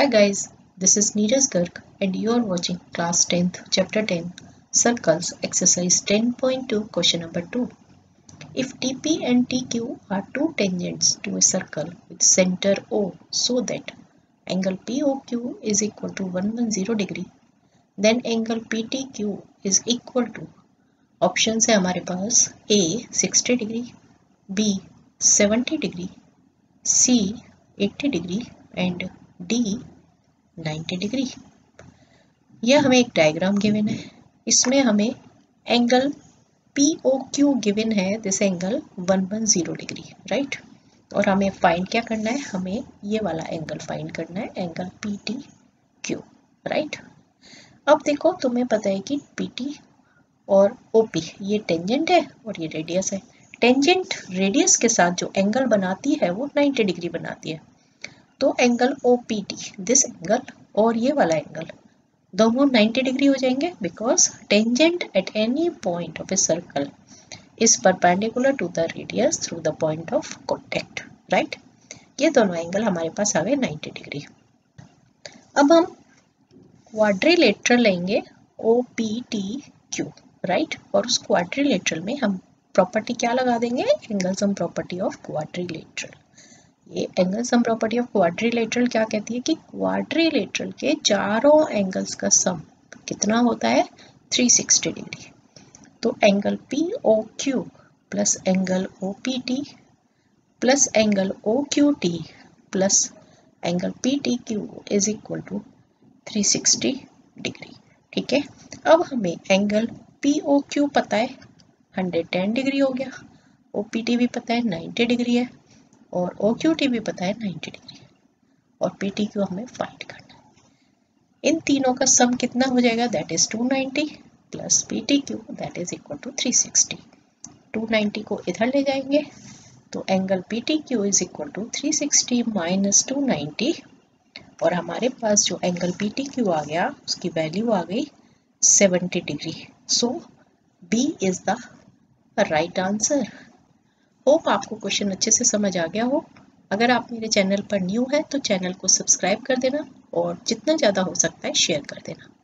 Hi guys, this is Neeraj Garg and you are watching class 10th chapter 10 circles exercise 10.2 question number 2. If TP and TQ are two tangents to a circle with center O so that angle POQ is equal to 110 degree, then angle PTQ is equal to options है हमारे पास A 60 degree, B 70 degree, C 80 degree and D 90 degree. यह हमें एक diagram given है, इसमें हमें angle POQ given है, दिस एंगल 110 डिग्री, राइट। और हमें फाइंड क्या करना है, हमें ये वाला एंगल फाइंड करना है, एंगल PTQ, राइट। अब देखो, तुम्हें पता है कि PT और OP ये टेंजेंट है और ये रेडियस है। टेंजेंट रेडियस के साथ जो एंगल बनाती है वो 90 डिग्री बनाती है, तो एंगल OPT, दिस एंगल और ये वाला एंगल दोनों 90 डिग्री हो जाएंगे because tangent at any point of a circle is perpendicular to the radius through the point of contact, right. ये दोनों एंगल हमारे पास आ गए 90 डिग्री। अब हम क्वाड्रिलेटरल लेंगे OPTQ, राइट। और उस क्वाड्रिलेटरल में हम प्रॉपर्टी क्या लगा देंगे, angle sum property of quadrilateral. ये angle sum property of quadrilateral क्या कहती है कि क्वाड्रिलेटरल के चारों एंगल्स का सम कितना होता है, 360 डिग्री। तो angle POQ plus angle OPT plus angle OQT plus angle PTQ is equal to 360 degree, ठीक है। अब हमें एंगल POQ पता है 110 डिग्री हो गया, OPT भी पता है 90 डिग्री है और OQT भी पता है 90 डिग्री और PTQ हमें फाइंड करना है। इन तीनों का सम कितना हो जाएगा, that is 290 plus PTQ that is equal to 360। 290 को इधर ले जाएंगे तो angle PTQ is equal to 360 minus 290 और हमारे पास जो एंगल PTQ आ गया उसकी वैल्यू आ गई 70 degree. So B is the right answer. Hope आपको क्वेश्चन अच्छे से समझ आ गया हो। अगर आप मेरे चैनल पर न्यू है तो चैनल को सब्सक्राइब कर देना और जितना ज़्यादा हो सकता है शेयर कर देना।